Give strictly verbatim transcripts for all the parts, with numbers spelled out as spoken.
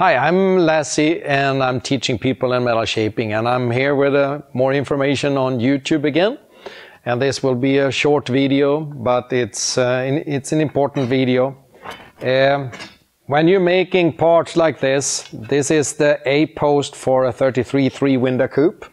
Hi, I'm Lazze and I'm teaching people in metal shaping, and I'm here with uh, more information on YouTube again. And this will be a short video, but it's, uh, in, it's an important video. Um, when you're making parts like this, this is the A-post for a thirty-three three window coupe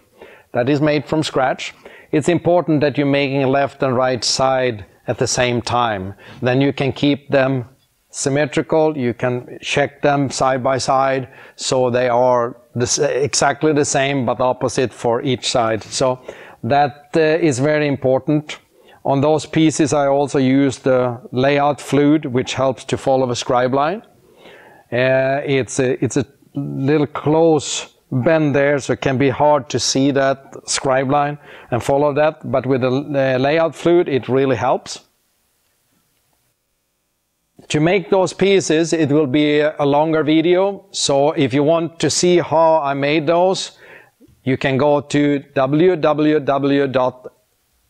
that is made from scratch. It's important that you're making left and right side at the same time. Then you can keep them symmetrical, you can check them side by side so they are the, exactly the same but opposite for each side. So that uh, is very important. On those pieces I also use the layout fluid, which helps to follow a scribe line. Uh, it's, a, it's a little close bend there, so it can be hard to see that scribe line and follow that, but with the uh, layout fluid it really helps. To make those pieces it will be a longer video, so if you want to see how I made those, you can go to w w w dot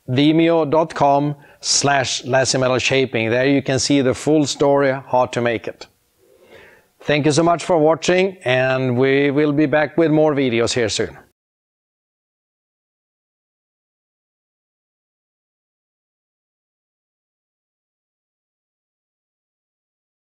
vimeo dot com slash lazze metal shaping. There you can see the full story how to make it. Thank you so much for watching, and we will be back with more videos here soon.